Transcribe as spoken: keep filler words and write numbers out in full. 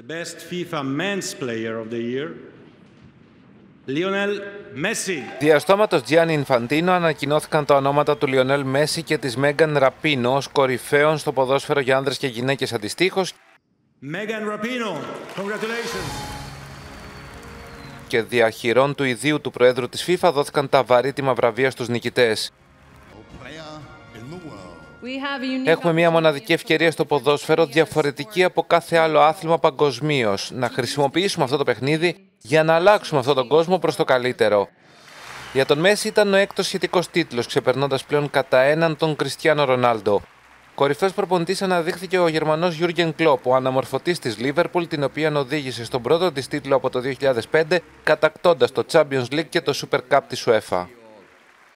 The best FIFA men's player of the year, Λιονέλ Μέσι. Διαστόματος Τζιάνι Ινφαντίνο ανακοινώθηκαν τα ονόματα του Λιονέλ Μέσι και της Μέγαν Ραπίνο ως κορυφαίων στο ποδόσφαιρο για άνδρες και γυναίκες αντιστοίχως. Μέγαν Ραπίνο, congratulations. Και διαχειρών του ιδίου του Προέδρου της FIFA δόθηκαν τα βαρύτιμα βραβεία στους νικητές. Έχουμε μια μοναδική ευκαιρία στο ποδόσφαιρο, διαφορετική από κάθε άλλο άθλημα παγκοσμίως. Να χρησιμοποιήσουμε αυτό το παιχνίδι για να αλλάξουμε αυτόν τον κόσμο προς το καλύτερο. Για τον Μέση ήταν ο έκτος σχετικός τίτλος, ξεπερνώντας πλέον κατά έναν τον Κριστιανό Ρονάλντο. Κορυφαίος προπονητής αναδείχθηκε ο Γερμανός Γιούργεν Κλόπ, ο αναμορφωτής της Λίβερπουλ, την οποία οδήγησε στον πρώτο της τίτλο από το δύο χιλιάδες πέντε, κατακτώντας το Champions League και το Super Cup της UEFA.